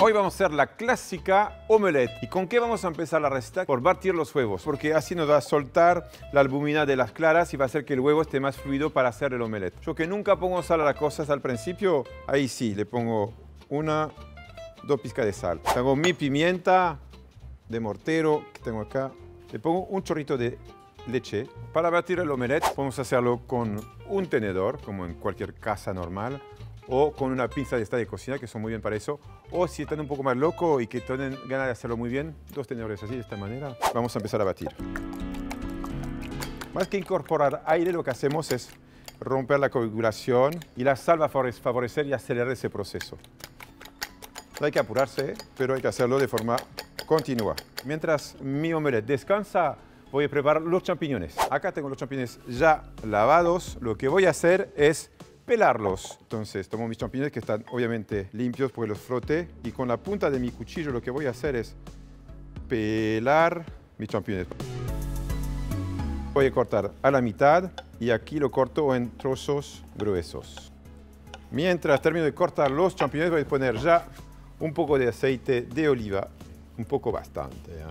Hoy vamos a hacer la clásica omelette. ¿Y con qué vamos a empezar la receta? Por batir los huevos, porque así nos va a soltar la albumina de las claras y va a hacer que el huevo esté más fluido para hacer el omelette. Yo que nunca pongo sal a las cosas al principio, ahí sí, le pongo dos pizcas de sal. Tengo mi pimienta de mortero que tengo acá. Le pongo un chorrito de leche. Para batir el omelette podemos hacerlo con un tenedor, como en cualquier casa normal, o con una pinza de esta de cocina, que son muy bien para eso. O si están un poco más locos y que tienen ganas de hacerlo muy bien, dos tenedores así, de esta manera. Vamos a empezar a batir. Más que incorporar aire, lo que hacemos es romper la coagulación y la sal va a favorecer y acelerar ese proceso. No hay que apurarse, pero hay que hacerlo de forma continua. Mientras mi omelette descansa, voy a preparar los champiñones. Acá tengo los champiñones ya lavados. Lo que voy a hacer es pelarlos. Entonces tomo mis champiñones que están obviamente limpios porque los froté, y con la punta de mi cuchillo lo que voy a hacer es pelar mis champiñones. Voy a cortar a la mitad y aquí lo corto en trozos gruesos. Mientras termino de cortar los champiñones voy a poner ya un poco de aceite de oliva, un poco bastante, ¿eh?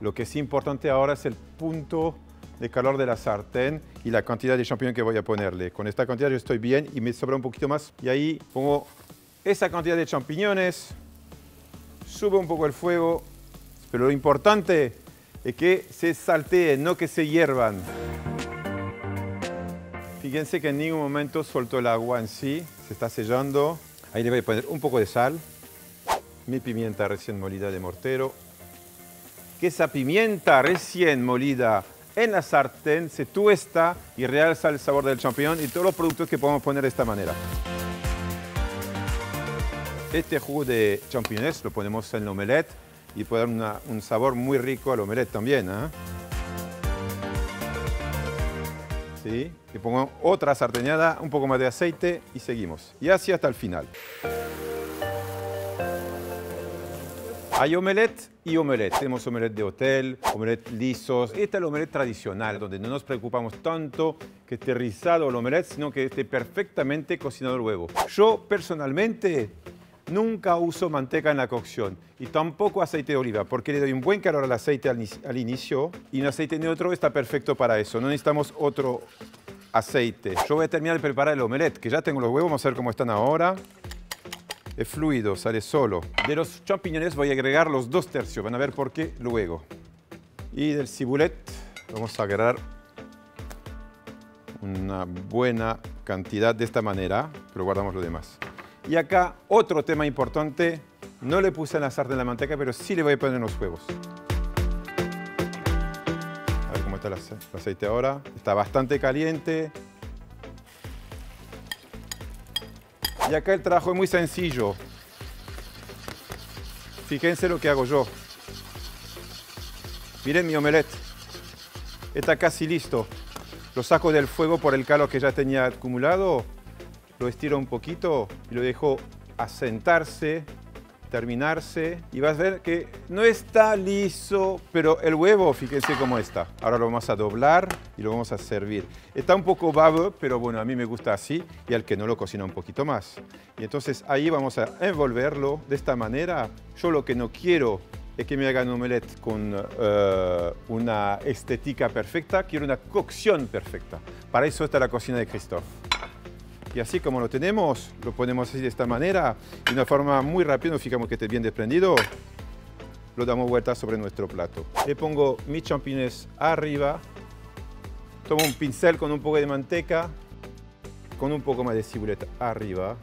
Lo que es importante ahora es el punto de calor de la sartén y la cantidad de champiñón que voy a ponerle. Con esta cantidad yo estoy bien y me sobra un poquito más. Y ahí pongo esa cantidad de champiñones, subo un poco el fuego, pero lo importante es que se salteen, no que se hiervan. Fíjense que en ningún momento soltó el agua en sí, se está sellando. Ahí le voy a poner un poco de sal, mi pimienta recién molida de mortero. Que esa pimienta recién molida en la sartén se tuesta y realza el sabor del champiñón y todos los productos que podemos poner de esta manera. Este jugo de champiñones lo ponemos en la omelette y puede dar un sabor muy rico al omelette también, ¿eh? ¿Sí? Le pongo otra sarteñada, un poco más de aceite y seguimos. Y así hasta el final. Hay omelette y omelette. Tenemos omelette de hotel, omelette lisos. Esta es la omelette tradicional, donde no nos preocupamos tanto que esté rizado el omelette, sino que esté perfectamente cocinado el huevo. Yo, personalmente, nunca uso manteca en la cocción y tampoco aceite de oliva, porque le doy un buen calor al aceite al inicio y un aceite neutro está perfecto para eso. No necesitamos otro aceite. Yo voy a terminar de preparar el omelette, que ya tengo los huevos. Vamos a ver cómo están ahora. Es fluido, sale solo. De los champiñones voy a agregar los 2/3, van a ver por qué luego. Y del cibulet vamos a agregar una buena cantidad de esta manera, pero guardamos lo demás. Y acá otro tema importante, no le puse en la sartén la manteca, pero sí le voy a poner los huevos. A ver cómo está el aceite ahora, está bastante caliente. Y acá el trabajo es muy sencillo. Fíjense lo que hago yo. Miren mi omelette. Está casi listo. Lo saco del fuego por el calor que ya tenía acumulado. Lo estiro un poquito y lo dejo asentarse, terminarse. Y vas a ver que no está liso, pero el huevo, fíjense cómo está. Ahora lo vamos a doblar y lo vamos a servir. Está un poco babo, pero bueno, a mí me gusta así y al que no lo cocina un poquito más. Y entonces ahí vamos a envolverlo de esta manera. Yo lo que no quiero es que me hagan un omelette con una estética perfecta, quiero una cocción perfecta. Para eso está la cocina de Christophe. Y así como lo tenemos, lo ponemos así de esta manera, de una forma muy rápida, nos fijamos que esté bien desprendido, lo damos vuelta sobre nuestro plato. Le pongo mis champiñones arriba, tomo un pincel con un poco de manteca, con un poco más de cibulet arriba.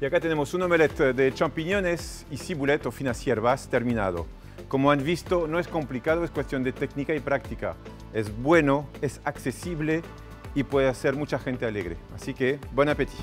Y acá tenemos un omelette de champiñones y cibulet o finas hierbas terminado. Como han visto, no es complicado, es cuestión de técnica y práctica. Es bueno, es accesible y puede hacer mucha gente alegre. Así que, buen apetito.